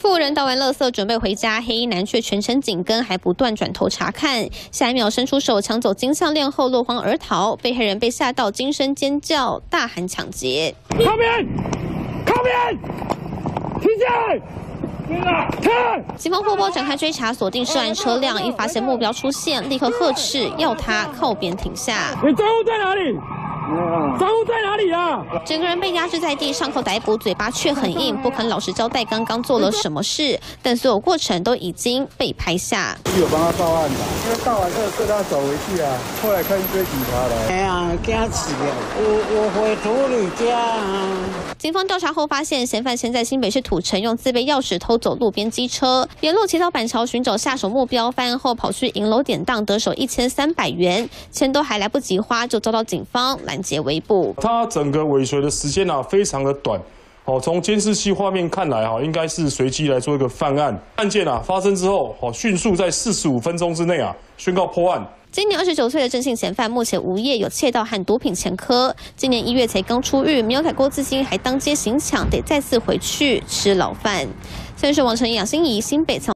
妇人倒完垃圾准备回家，黑衣男却全程紧跟，还不断转头查看。下一秒伸出手抢走金项链后落荒而逃，被黑人被吓到惊声尖叫，大喊抢劫。靠边！停下来！ 警方获报展开追查，锁定涉案车辆，一发现目标出现，立刻呵斥，要他靠边停下。你赃物在哪里？赃物在哪里啊？整个人被压制在地，上铐逮捕，嘴巴却很硬，不肯老实交代刚刚做了什么事，但所有过程都已经被拍下。有帮他报案的，因为报完这他走回去啊，后来看一堆警察来。哎呀，惊死了！我回土里家啊。 警方调查后发现，嫌犯先在新北市土城用自备钥匙偷走路边机车，沿路骑到板桥寻找下手目标。犯案后跑去银楼典当，得手1300元，钱都还来不及花，就遭到警方拦截围捕。他整个尾随的时间啊，非常的短。 哦，从监视器画面看来，哈，应该是随机来做一个犯案。案件啊发生之后，哦，迅速在45分钟之内啊宣告破案。今年29岁的郑姓嫌犯目前无业，有窃盗和毒品前科。今年1月才刚出狱，没有改过自新，还当街行抢，得再次回去吃牢饭。先是王晨、杨欣怡，新北。